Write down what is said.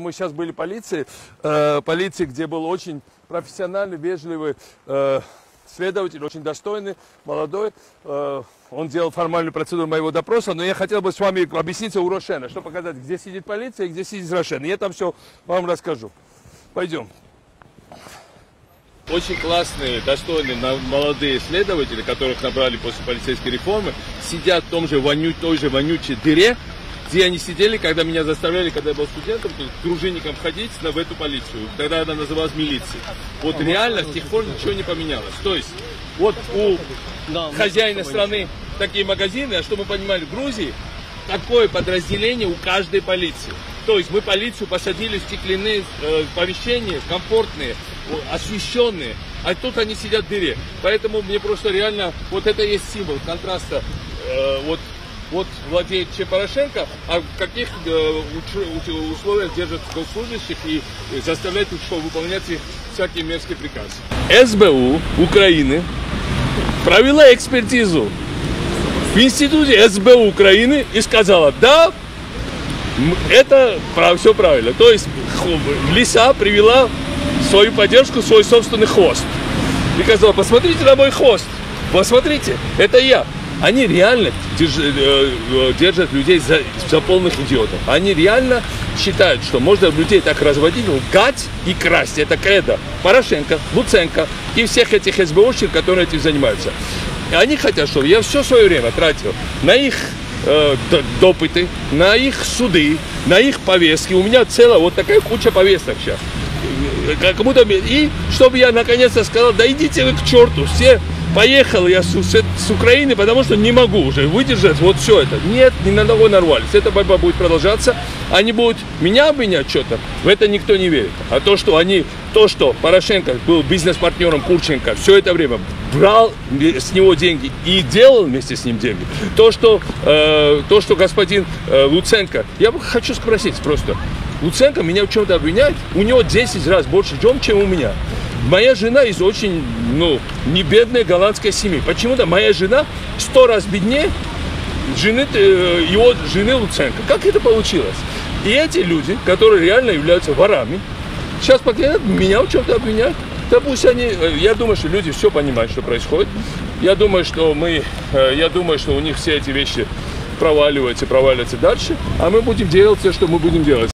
мы сейчас были полиции, где был очень профессиональный, вежливый следователь, очень достойный, молодой. Он делал формальную процедуру моего допроса, но я хотел бы с вами объясниться у Рошена, чтобы показать, где сидит полиция и где сидит Рошен. Я там все вам расскажу. Пойдем. Очень классные, достойные молодые следователи, которых набрали после полицейской реформы, сидят в том же той же вонючей дыре, где они сидели, когда меня заставляли, когда я был студентом, дружинником ходить в эту полицию. Тогда она называлась милицией. Вот реально с тех пор ничего не поменялось. То есть вот у хозяина страны такие магазины, а что мы понимали, в Грузии такое подразделение у каждой полиции. То есть мы полицию посадили в стеклянные помещения, комфортные, освещенные, а тут они сидят в дыре. Поэтому мне просто реально, вот это и есть символ контраста, вот владеет Чепорошенко, а в каких условиях держат госслужащих и заставляет их выполнять их всякие мерзкие приказы. СБУ Украины провела экспертизу в институте СБУ Украины и сказала, да, это все правильно. То есть лиса привела свою поддержку, свой собственный хвост. И сказала, посмотрите на мой хвост, посмотрите, это я. Они реально держат людей за полных идиотов. Они реально считают, что можно людей так разводить, лгать и красть. Это кредо Порошенко, Луценко и всех этих СБУшек, которые этим занимаются. И они хотят, чтобы я все свое время тратил на их допыты, на их суды, на их повестки. У меня целая вот такая куча повесток сейчас. Кому-то... И чтобы я наконец-то сказал, да идите вы к черту, все... Поехал я с Украины, потому что не могу уже выдержать вот все это. Нет, ни на кого нарвались. Эта борьба будет продолжаться. Они будут меня обвинять что-то, в это никто не верит. А то, что Порошенко был бизнес-партнером Курченко все это время, брал с него деньги и делал вместе с ним деньги. То, что господин Луценко, я хочу спросить просто. Луценко меня в чем-то обвиняет, у него 10 раз больше дем, чем у меня. Моя жена из очень, не бедной голландской семьи. Почему-то моя жена 100 раз беднее его жены Луценко. Как это получилось? И эти люди, которые реально являются ворами, сейчас поклянут, меня в чем-то обвиняют. Да пусть они... Я думаю, что люди все понимают, что происходит. Я думаю, что у них все эти вещи проваливаются дальше. А мы будем делать все, что мы будем делать.